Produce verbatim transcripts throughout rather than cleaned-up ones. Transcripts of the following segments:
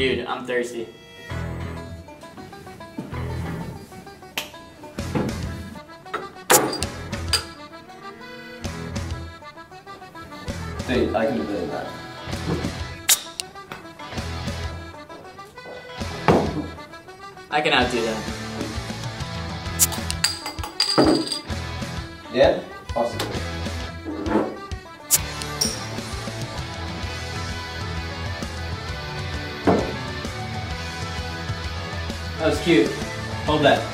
Dude, I'm thirsty. Dude, I can do better than that. I can outdo that. Yeah? Possibly. That was cute. Hold that.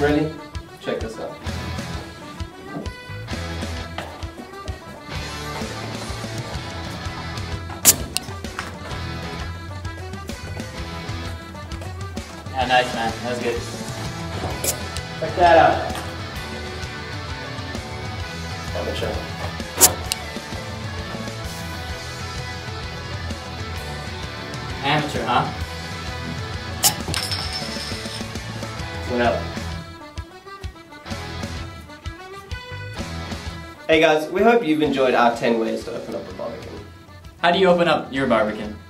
Ready? Check this out. Oh, nice, man. That was good. Check that out. Have a show. Amateur, huh? What up? Hey guys, we hope you've enjoyed our ten ways to open up a barbican. How do you open up your barbican?